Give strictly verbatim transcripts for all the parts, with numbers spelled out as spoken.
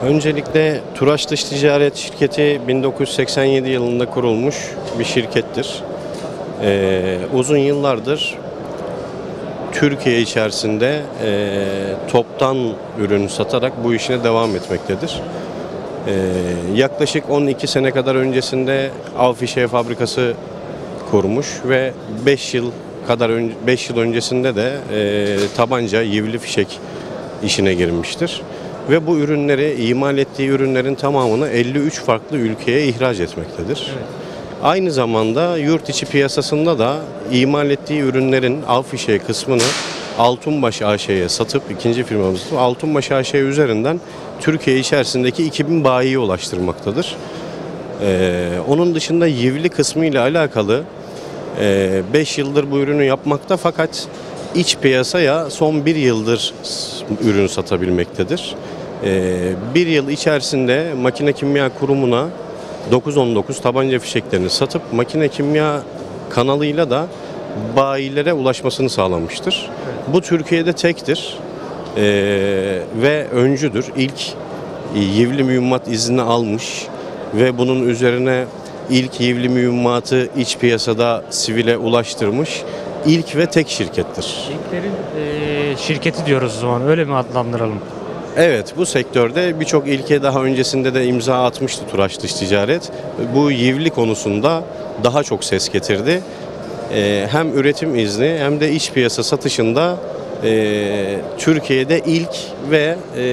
Öncelikle Turaç Dış Ticaret Şirketi bin dokuz yüz seksen yedi yılında kurulmuş bir şirkettir. Ee, uzun yıllardır Türkiye içerisinde e, toptan ürün satarak bu işine devam etmektedir. Ee, yaklaşık on iki sene kadar öncesinde Av Fişe fabrikası kurmuş ve beş yıl kadar beş yıl öncesinde de e, tabanca, yivli fişek işine girmiştir. Ve bu ürünleri, imal ettiği ürünlerin tamamını elli üç farklı ülkeye ihraç etmektedir. Evet. Aynı zamanda yurt içi piyasasında da imal ettiği ürünlerin av fişeği kısmını Altunbaş A Ş'ye satıp, ikinci firmamız Altunbaş A Ş üzerinden Türkiye içerisindeki iki bin bayiye ulaştırmaktadır. Ee, onun dışında yivli kısmı ile alakalı beş ee, yıldır bu ürünü yapmakta, fakat iç piyasaya son bir yıldır ürün satabilmektedir. Ee, bir yıl içerisinde Makine Kimya Kurumu'na dokuz on dokuz tabanca fişeklerini satıp makine kimya kanalıyla da bayilere ulaşmasını sağlamıştır. Bu Türkiye'de tektir ee, ve öncüdür. İlk yivli mühimmat izni almış ve bunun üzerine ilk yivli mühimmatı iç piyasada sivile ulaştırmış ilk ve tek şirkettir. İlklerin e, şirketi diyoruz o zaman, öyle mi adlandıralım? Evet, bu sektörde birçok ilke daha öncesinde de imza atmıştı Turaç Dış Ticaret. Bu yivli konusunda daha çok ses getirdi. Ee, hem üretim izni hem de iç piyasa satışında e, Türkiye'de ilk ve e,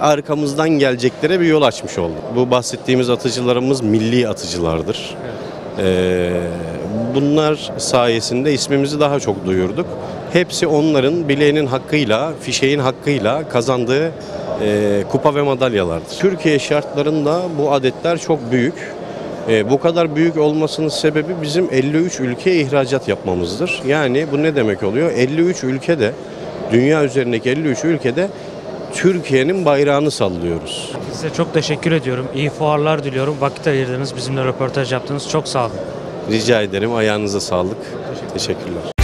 arkamızdan geleceklere bir yol açmış oldu. Bu bahsettiğimiz atıcılarımız milli atıcılardır. Ee, bunlar sayesinde ismimizi daha çok duyurduk. Hepsi onların bileğinin hakkıyla, fişeğin hakkıyla kazandığı e, kupa ve madalyalardır. Türkiye şartlarında bu adetler çok büyük. E, bu kadar büyük olmasının sebebi bizim elli üç ülkeye ihracat yapmamızdır. Yani bu ne demek oluyor? elli üç ülkede, dünya üzerindeki elli üç ülkede Türkiye'nin bayrağını sallıyoruz. Size çok teşekkür ediyorum. İyi fuarlar diliyorum. Vakit ayırdınız, bizimle röportaj yaptınız. Çok sağ olun. Rica ederim. Ayağınıza sağlık. Teşekkürler. Teşekkürler.